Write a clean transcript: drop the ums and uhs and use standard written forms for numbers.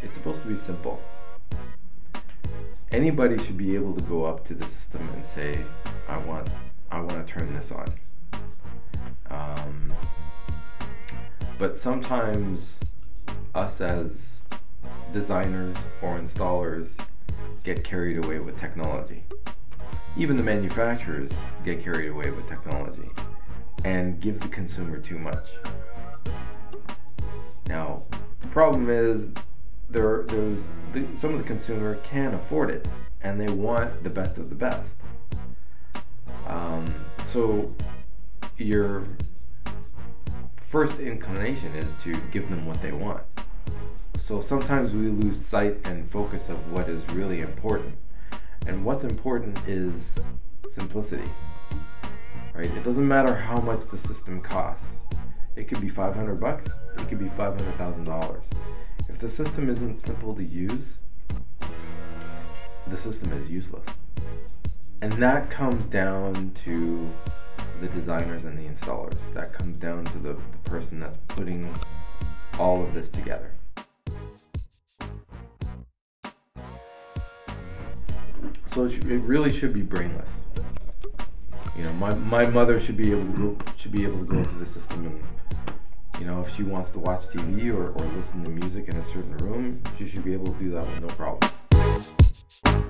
It's supposed to be simple. Anybody should be able to go up to the system and say, I want to turn this on. But sometimes us as designers or installers get carried away with technology. Even the manufacturers get carried away with technology and give the consumer too much. Now, the problem is some of the consumer can afford it and they want the best of the best. So your first inclination is to give them what they want. So sometimes we lose sight and focus of what is really important. And what's important is simplicity, right? It doesn't matter how much the system costs. It could be $500, it could be $500,000. If the system isn't simple to use, the system is useless. And that comes down to the designers and the installers. That comes down to the person that's putting all of this together. So it really should be brainless. You know, my mother should be able to go into the system and, you know, if she wants to watch TV or listen to music in a certain room, she should be able to do that with no problem.